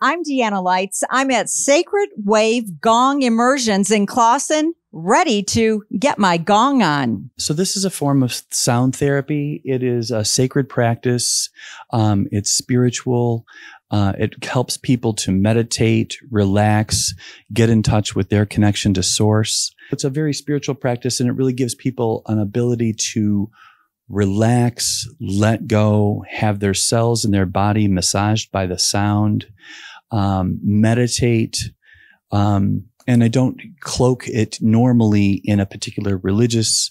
I'm Deanna Leitz. I'm at Sacred Wave Gong Immersions in Clawson, ready to get my gong on. So this is a form of sound therapy. It is a sacred practice. It's spiritual. It helps people to meditate, relax, get in touch with their connection to source. It's a very spiritual practice, and it really gives people an ability to relax, let go, have their cells and their body massaged by the sound, meditate. And I don't cloak it normally in a particular religious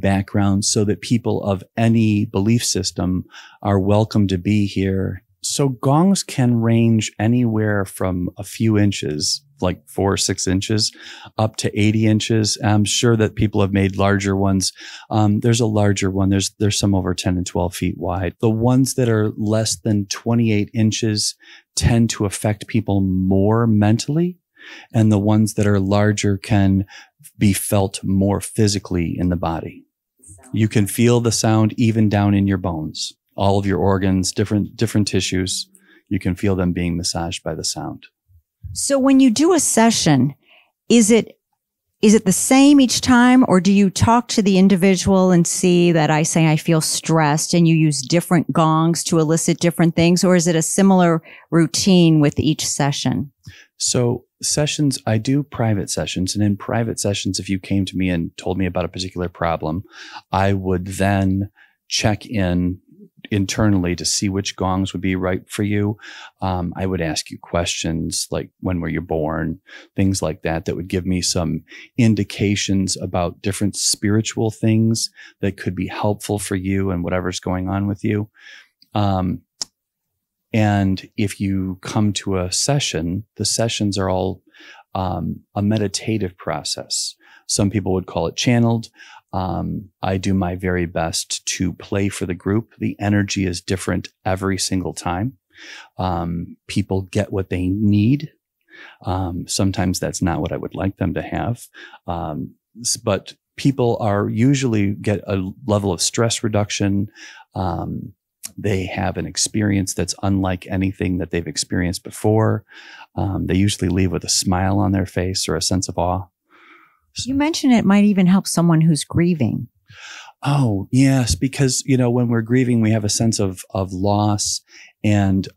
background, so that people of any belief system are welcome to be here. So gongs can range anywhere from a few inches, like 4 or 6 inches, up to 80 inches. I'm sure that people have made larger ones. There's a larger one. There's some over 10 and 12 feet wide. The ones that are less than 28 inches tend to affect people more mentally, and the ones that are larger can be felt more physically in the body. You can feel the sound even down in your bones. All of your organs, different tissues, you can feel them being massaged by the sound. So when you do a session, is it the same each time, or do you talk to the individual and see that I say I feel stressed and you use different gongs to elicit different things, or is it a similar routine with each session? So sessions, I do private sessions, and in private sessions, if you came to me and told me about a particular problem, I would then check in internally to see which gongs would be right for you. I would ask you questions like, when were you born? Things like that, that would give me some indications about different spiritual things that could be helpful for you and whatever's going on with you. And if you come to a session, the sessions are all a meditative process. Some people would call it channeled. I do my very best to play for the group. The energy is different every single time. People get what they need. Sometimes that's not what I would like them to have. But people are usually get a level of stress reduction. They have an experience that's unlike anything that they've experienced before. They usually leave with a smile on their face or a sense of awe. You mentioned it might even help someone who's grieving. Oh, yes, because, you know, when we're grieving, we have a sense of loss. And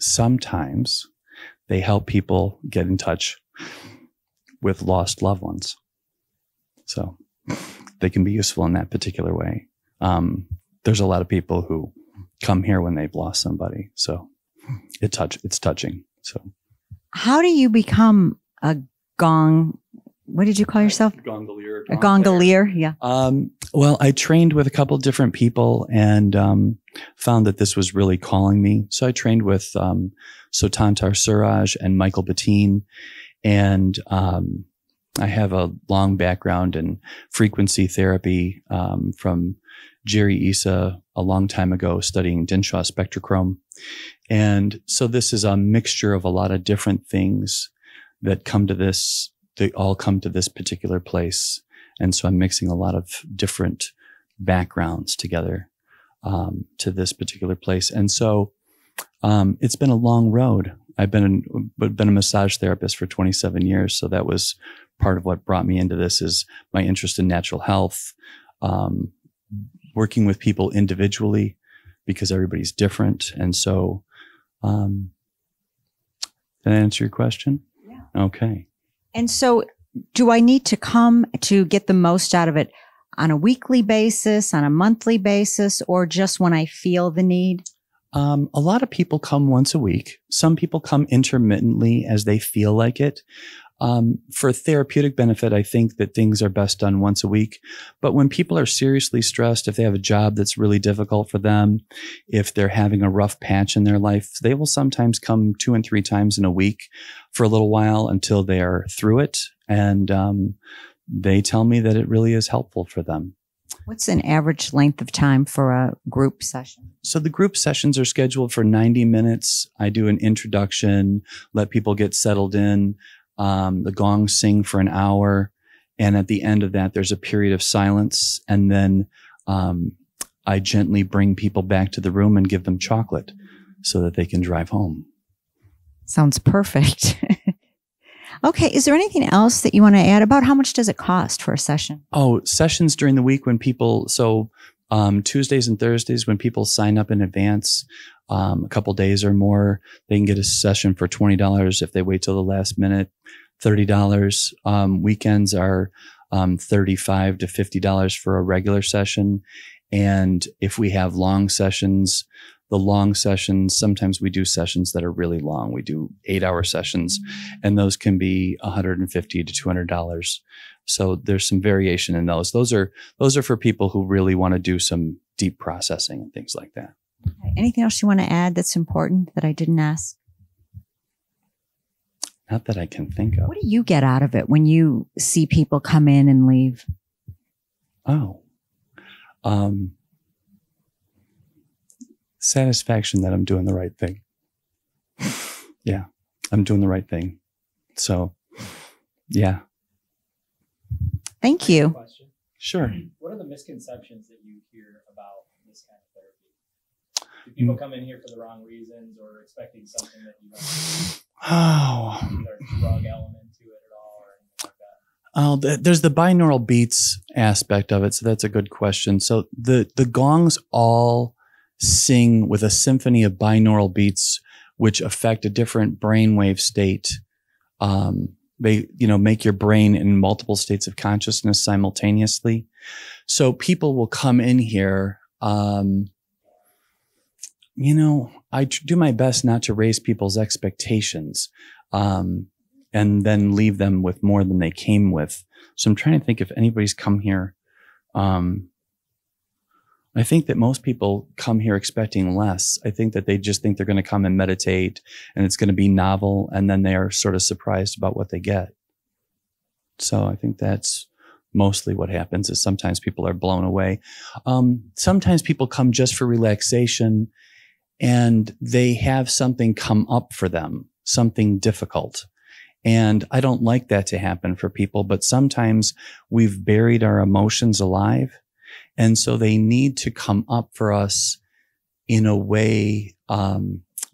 sometimes they help people get in touch with lost loved ones. So they can be useful in that particular way. There's a lot of people who come here when they've lost somebody. So it's touching. So how do you become a gong? What did you call yourself? Gongolier. A Gongolier, yeah. Well, I trained with a couple different people and found that this was really calling me. So I trained with Sotantar Suraj and Michael Bettine. And I have a long background in frequency therapy from Jerry Issa a long time ago, studying Dinshaw Spectrochrome. And so this is a mixture of a lot of different things that come to this. They all come to this particular place. And so I'm mixing a lot of different backgrounds together to this particular place. And so it's been a long road. I've been a massage therapist for 27 years. So that was part of what brought me into this, is my interest in natural health, working with people individually, because everybody's different. And so did I answer your question? Yeah. Okay. And so do I need to come to get the most out of it on a weekly basis, on a monthly basis, or just when I feel the need? A lot of people come once a week. Some people come intermittently as they feel like it. For therapeutic benefit, I think that things are best done once a week. But when people are seriously stressed, if they have a job that's really difficult for them, if they're having a rough patch in their life, they will sometimes come 2 and 3 times in a week for a little while until they are through it. And they tell me that it really is helpful for them. What's an average length of time for a group session? So the group sessions are scheduled for 90 minutes. I do an introduction, let people get settled in. The gongs sing for an hour. And at the end of that, there's a period of silence. And then I gently bring people back to the room and give them chocolate so that they can drive home. Sounds perfect. Okay. Is there anything else that you want to add about? How much does it cost for a session? Oh, sessions during the week when people, so Tuesdays and Thursdays when people sign up in advance, a couple days or more, they can get a session for $20 if they wait till the last minute, $30. Weekends are $35 to $50 for a regular session. And if we have long sessions, sometimes we do sessions that are really long. We do 8-hour sessions, and those can be $150 to $200. So there's some variation in those. Those are for people who really want to do some deep processing and things like that. Okay. Anything else you want to add that's important that I didn't ask? Not that I can think of. What do you get out of it when you see people come in and leave? Oh, satisfaction that I'm doing the right thing. Yeah, I'm doing the right thing. So, yeah. Thank you. Sure. What are the misconceptions that you hear about this kind of therapy? Do people come in here for the wrong reasons or expecting something that you don't? Oh, there's a drug element to it at all or anything like that? Oh, there's the binaural beats aspect of it. So that's a good question. So the gongs all sing with a symphony of binaural beats, which affect a different brainwave state. They, you know, make your brain in multiple states of consciousness simultaneously. So people will come in here. You know, I do my best not to raise people's expectations, and then leave them with more than they came with. So I'm trying to think if anybody's come here. I think that most people come here expecting less. I think that they just think they're going to come and meditate and it's going to be novel. And then they are sort of surprised about what they get. So I think that's mostly what happens, is sometimes people are blown away. Sometimes people come just for relaxation and they have something come up for them, something difficult. And I don't like that to happen for people, but sometimes we've buried our emotions alive. And so they need to come up for us in a way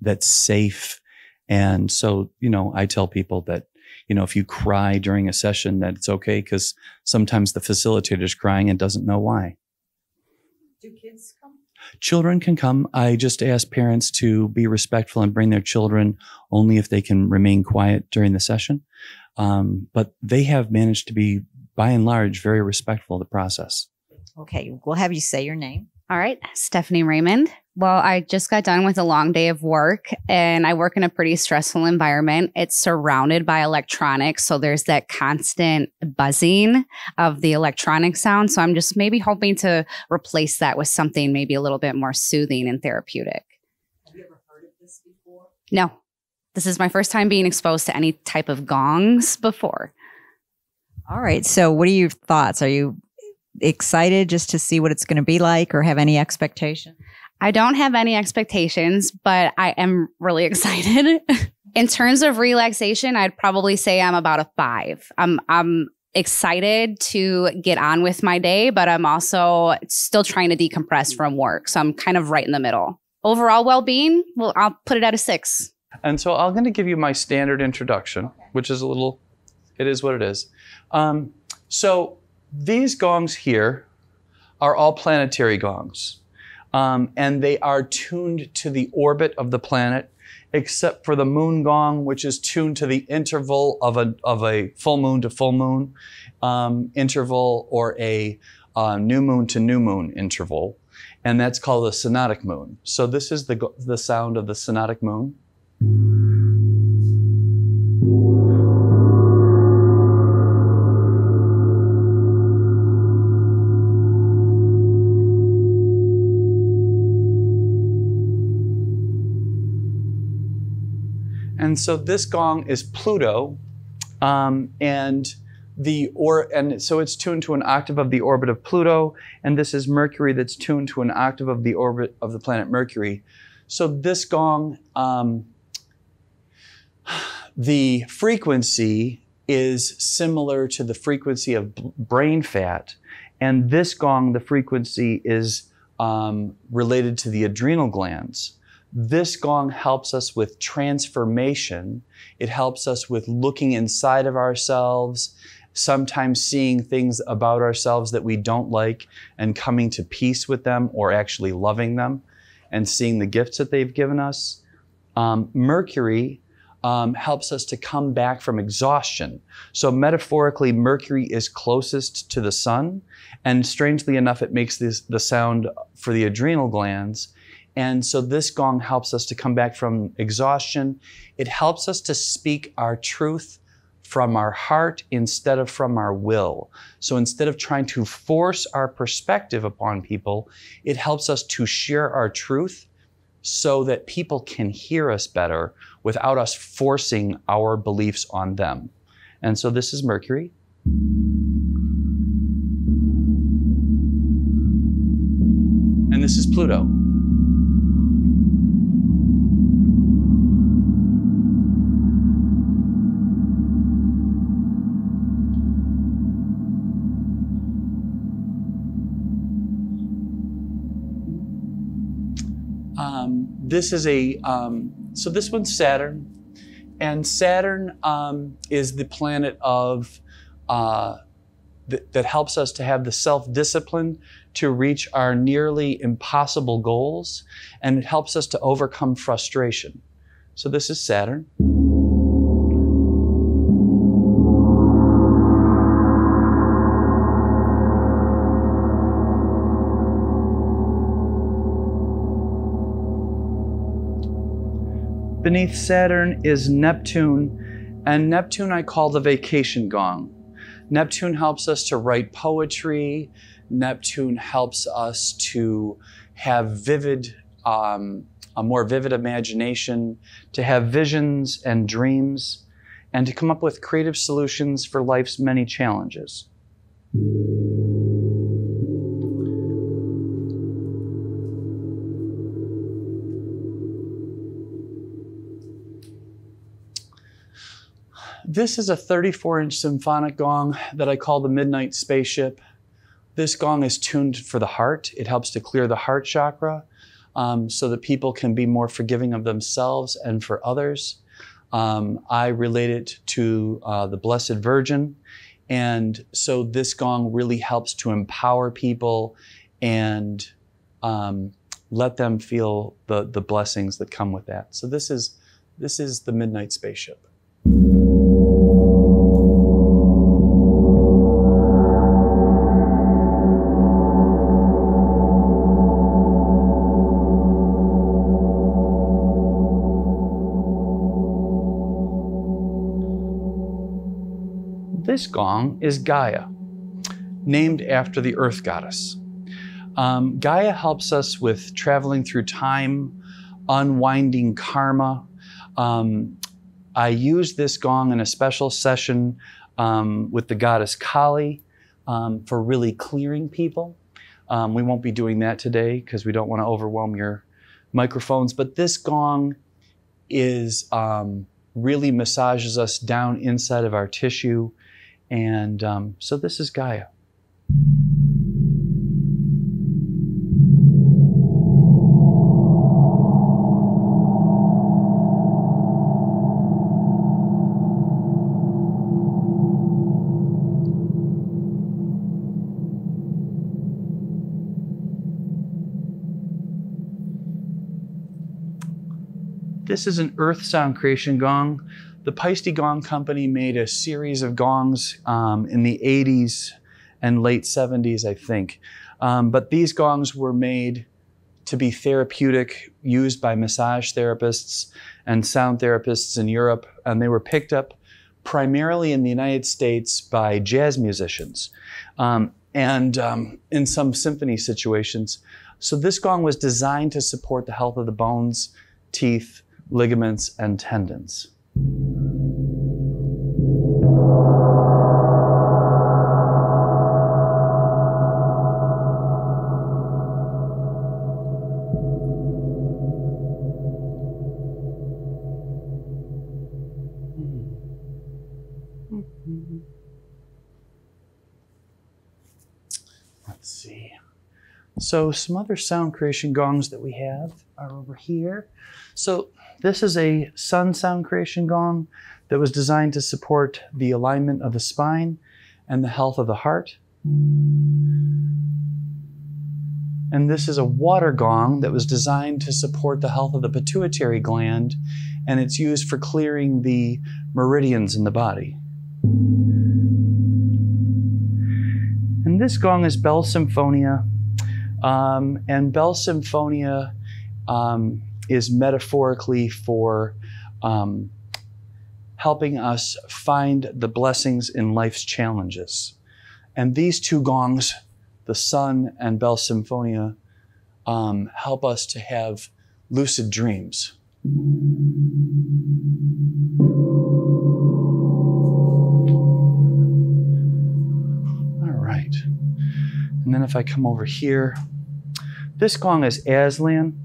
that's safe. And so, you know, I tell people that, you know, if you cry during a session, that it's okay, because sometimes the facilitator's crying and doesn't know why. Do kids come? Children can come. I just ask parents to be respectful and bring their children only if they can remain quiet during the session. But they have managed to be, by and large, very respectful of the process. Okay, we'll have you say your name. All right, Stephanie Raymond. Well, I just got done with a long day of work and I work in a pretty stressful environment. It's surrounded by electronics, so there's that constant buzzing of the electronic sound. So I'm just maybe hoping to replace that with something maybe a little bit more soothing and therapeutic. Have you ever heard of this before? No. This is my first time being exposed to any type of gongs before. All right, so what are your thoughts? Are you excited just to see what it's going to be like, or have any expectation? I don't have any expectations, but I am really excited. In terms of relaxation, I'd probably say I'm about a 5. I'm excited to get on with my day, but I'm also still trying to decompress from work. So I'm kind of right in the middle. Overall well-being, well, I'll put it at a 6. And so I'm going to give you my standard introduction, okay, which is a little, it is what it is. So these gongs here are all planetary gongs, and they are tuned to the orbit of the planet, except for the moon gong, which is tuned to the interval of a full moon to full moon interval, or a new moon to new moon interval, and that's called the synodic moon. So this is the sound of the synodic moon. And so this gong is Pluto, and so it's tuned to an octave of the orbit of Pluto, and this is Mercury, that's tuned to an octave of the orbit of the planet Mercury. So this gong, the frequency is similar to the frequency of brain fat, and this gong, the frequency is related to the adrenal glands. This gong helps us with transformation. It helps us with looking inside of ourselves, sometimes seeing things about ourselves that we don't like and coming to peace with them or actually loving them and seeing the gifts that they've given us. Mercury helps us to come back from exhaustion. So metaphorically, Mercury is closest to the sun, and strangely enough, it makes the sound for the adrenal glands. And so this gong helps us to come back from exhaustion. It helps us to speak our truth from our heart instead of from our will. So instead of trying to force our perspective upon people, it helps us to share our truth so that people can hear us better without us forcing our beliefs on them. And so this is Mercury. And this is Pluto. This is so this one's Saturn, and Saturn is the planet of, that helps us to have the self-discipline to reach our nearly impossible goals, and it helps us to overcome frustration. So this is Saturn. Beneath Saturn is Neptune, and Neptune I call the vacation gong. Neptune helps us to write poetry. Neptune helps us to have vivid, a more vivid imagination, to have visions and dreams, and to come up with creative solutions for life's many challenges. This is a 34-inch symphonic gong that I call the Midnight Spaceship. This gong is tuned for the heart. It helps to clear the heart chakra so that people can be more forgiving of themselves and for others. I relate it to the Blessed Virgin. And so this gong really helps to empower people and let them feel the blessings that come with that. So this is the Midnight Spaceship. This gong is Gaia, named after the Earth goddess. Gaia helps us with traveling through time, unwinding karma. I use this gong in a special session with the goddess Kali for really clearing people. We won't be doing that today because we don't want to overwhelm your microphones, but this gong is really massages us down inside of our tissue. And so this is Gaia. This is an earth sound creation gong. The Paiste Gong Company made a series of gongs in the 80s and late 70s, I think. But these gongs were made to be therapeutic, used by massage therapists and sound therapists in Europe. And they were picked up primarily in the United States by jazz musicians and in some symphony situations. So this gong was designed to support the health of the bones, teeth, ligaments, and tendons. Let's see. So some other sound creation gongs that we have are over here. So this is a sun sound creation gong that was designed to support the alignment of the spine and the health of the heart. And this is a water gong that was designed to support the health of the pituitary gland, and it's used for clearing the meridians in the body. And this gong is Bell Symphonia. And Bell Symphonia is metaphorically for helping us find the blessings in life's challenges. And these two gongs, the sun and Bell Symphonia, help us to have lucid dreams. All right. And then if I come over here, this gong is Aslan.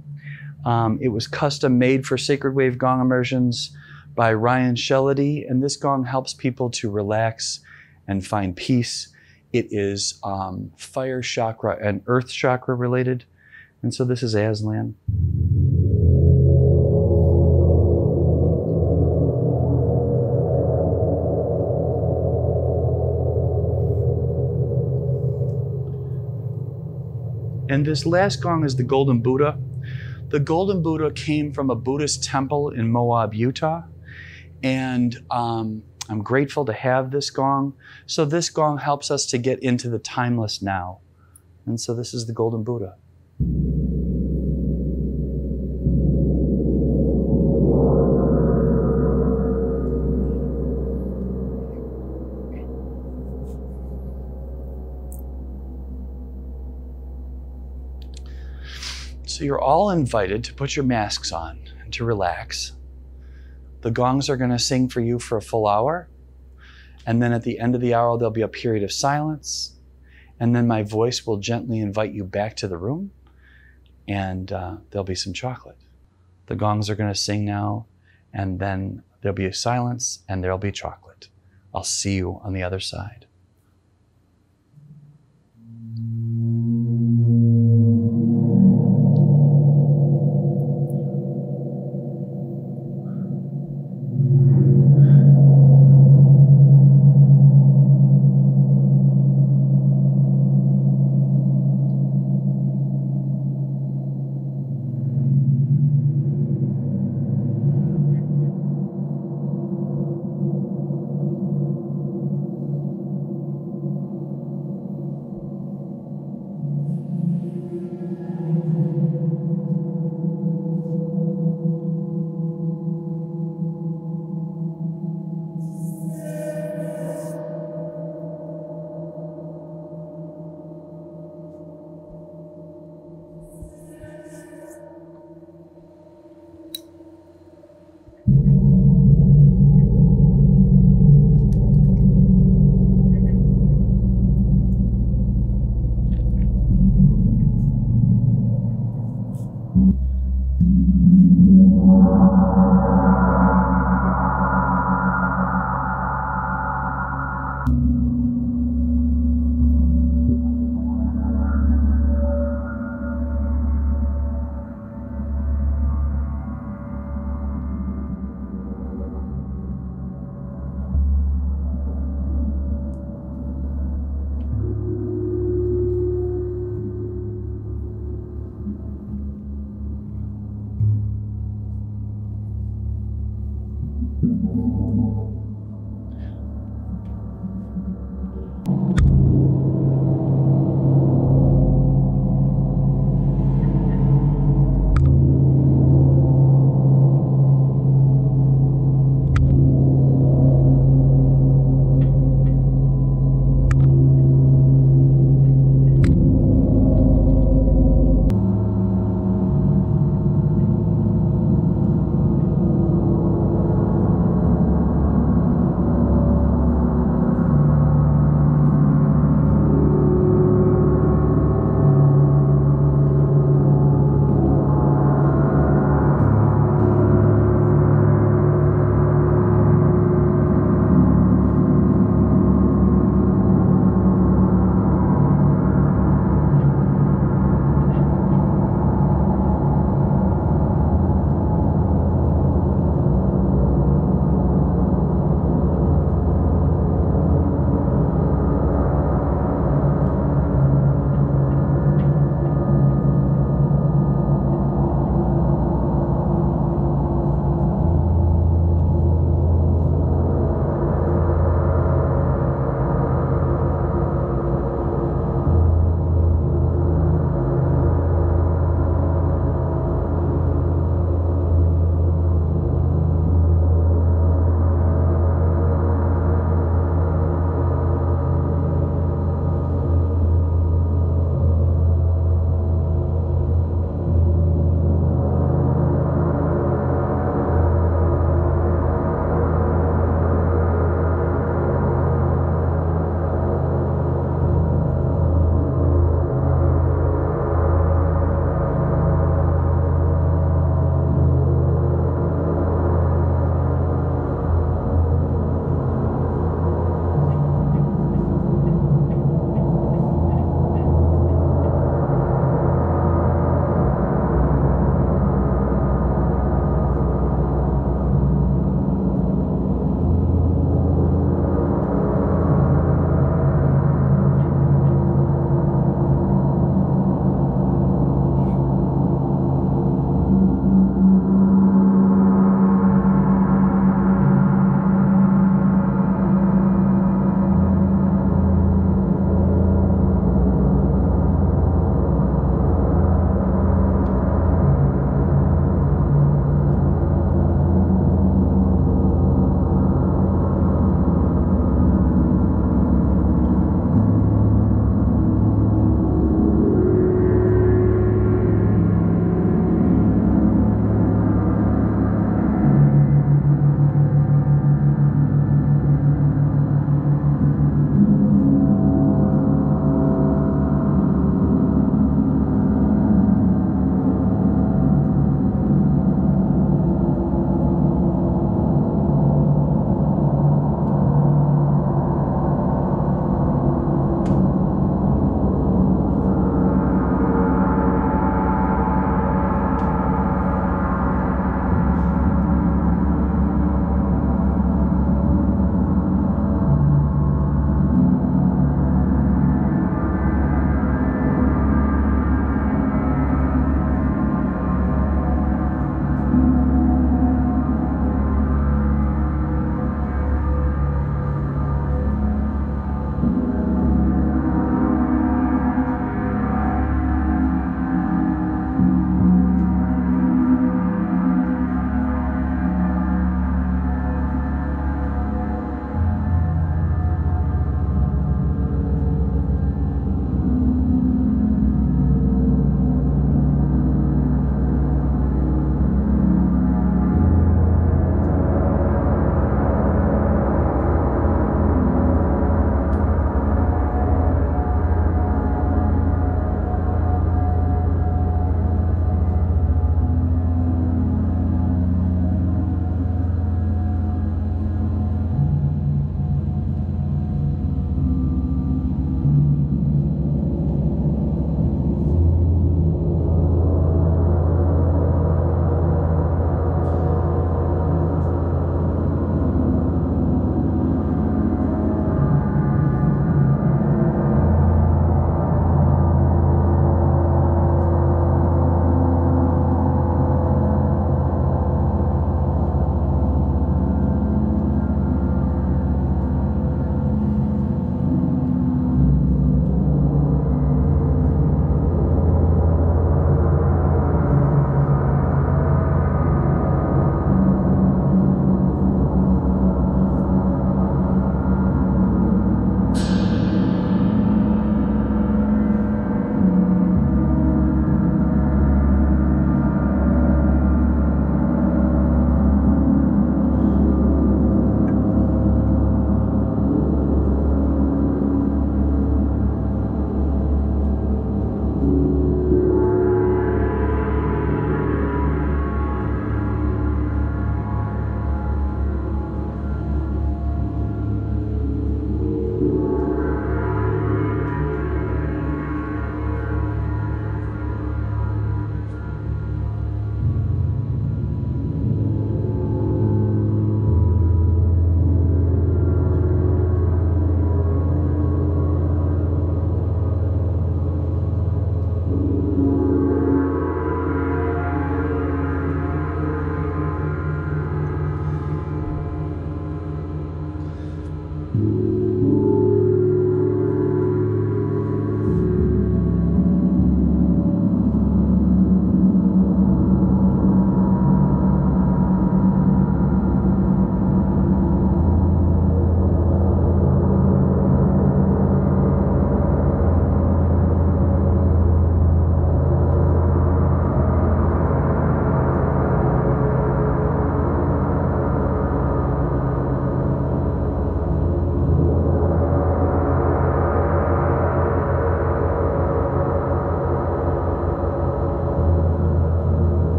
It was custom made for Sacred Wave Gong Immersions by Ryan Shelody, and this gong helps people to relax and find peace. It is fire chakra and earth chakra related. And so this is Aslan. And this last gong is the Golden Buddha. The Golden Buddha came from a Buddhist temple in Moab, Utah. And I'm grateful to have this gong. So this gong helps us to get into the timeless now. And so this is the Golden Buddha. So you're all invited to put your masks on and to relax. The gongs are going to sing for you for a full hour. And then at the end of the hour, there'll be a period of silence. And then my voice will gently invite you back to the room. And there'll be some chocolate. The gongs are going to sing now. And then there'll be a silence and there'll be chocolate. I'll see you on the other side.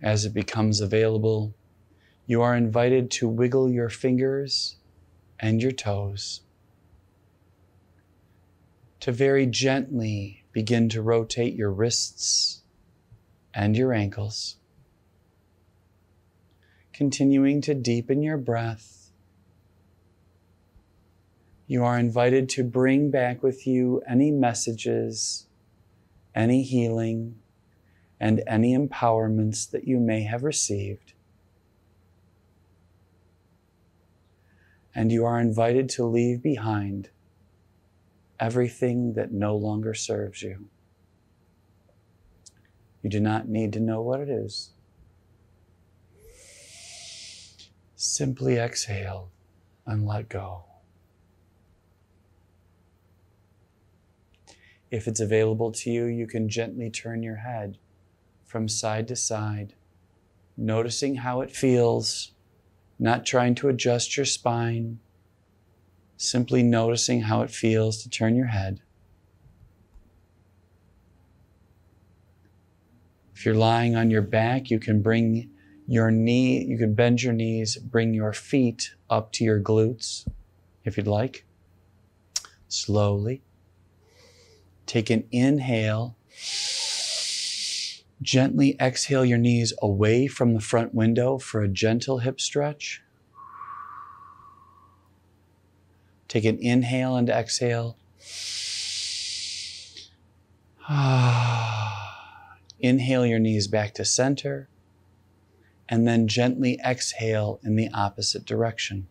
As it becomes available, you are invited to wiggle your fingers and your toes, to very gently begin to rotate your wrists and your ankles, continuing to deepen your breath. You are invited to bring back with you any messages, any healing, and any empowerments that you may have received. And you are invited to leave behind everything that no longer serves you. You do not need to know what it is. Simply exhale and let go. If it's available to you, you can gently turn your head from side to side, noticing how it feels, not trying to adjust your spine, simply noticing how it feels to turn your head. If you're lying on your back, you can bring your knee, you can bend your knees, bring your feet up to your glutes, if you'd like. Slowly. Take an inhale. Gently exhale your knees away from the front window for a gentle hip stretch. Take an inhale and exhale. Inhale your knees back to center, and then gently exhale in the opposite direction.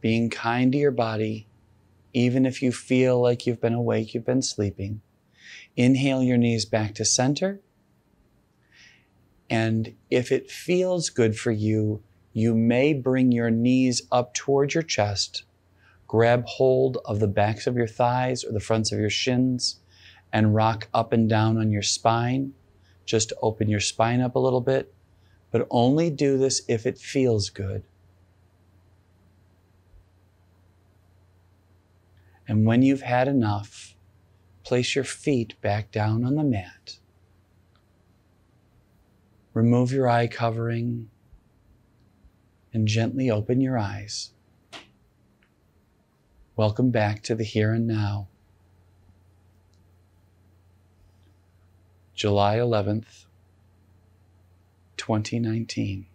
Being kind to your body, even if you feel like you've been awake, you've been sleeping. Inhale your knees back to center. And if it feels good for you, you may bring your knees up towards your chest, grab hold of the backs of your thighs or the fronts of your shins, and rock up and down on your spine. Just open your spine up a little bit, but only do this if it feels good. And when you've had enough, place your feet back down on the mat. Remove your eye covering and gently open your eyes. Welcome back to the here and now. July 11th, 2019.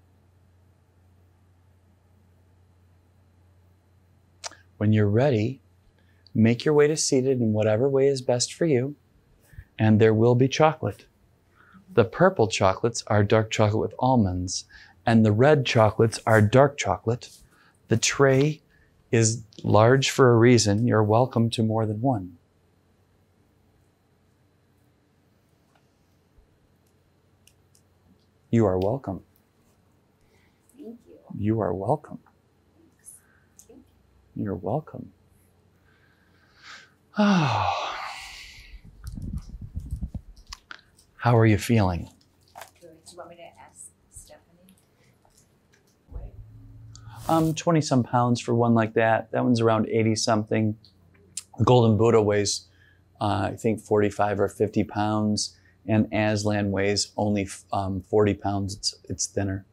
When you're ready, make your way to seated in whatever way is best for you, and there will be chocolate. The purple chocolates are dark chocolate with almonds, and the red chocolates are dark chocolate. The tray is large for a reason. You're welcome to more than one. You are welcome. Thank you. You are welcome. Thanks. Thank you. You're welcome. Oh. How are you feeling? Good. Do you want me to ask Stephanie? Wait. 20-some pounds for one like that. That one's around 80-something. The Golden Buddha weighs, I think, 45 or 50 pounds. And Aslan weighs only 40 pounds. It's thinner.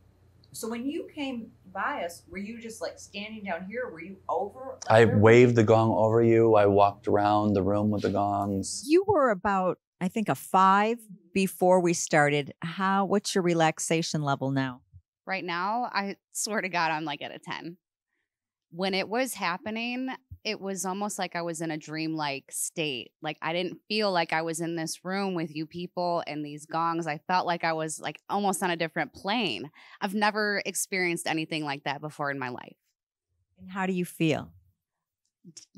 So when you came by us, were you just like standing down here? Were you over? I waved the gong over you. I walked around the room with the gongs. You were about, I think, a 5 before we started. What's your relaxation level now? Right now, I swear to God, I'm like at a 10. When it was happening, it was almost like I was in a dreamlike state. Like I didn't feel like I was in this room with you people and these gongs. I felt like I was like almost on a different plane. I've never experienced anything like that before in my life. And how do you feel?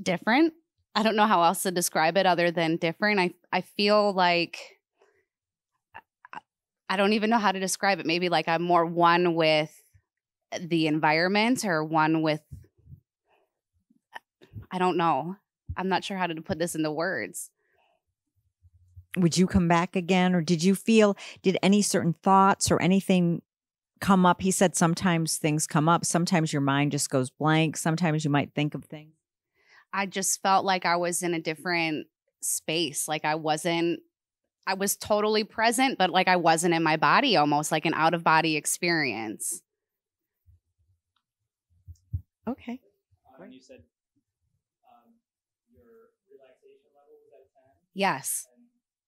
Different. I don't know how else to describe it other than different. I feel like, I don't even know how to describe it. Maybe like I'm more one with the environment or one with, I don't know. I'm not sure how to put this into words. Would you come back again? Or did you feel, did any certain thoughts or anything come up? He said sometimes things come up. Sometimes your mind just goes blank. Sometimes you might think of things. I just felt like I was in a different space. Like I wasn't, I was totally present, but like I wasn't in my body, almost like an out-of-body experience. Okay. When you said your relaxation level was at 10? Yes. And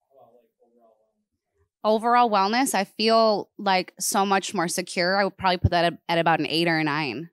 how about like overall wellness? I feel like so much more secure. I would probably put that at about an 8 or a 9.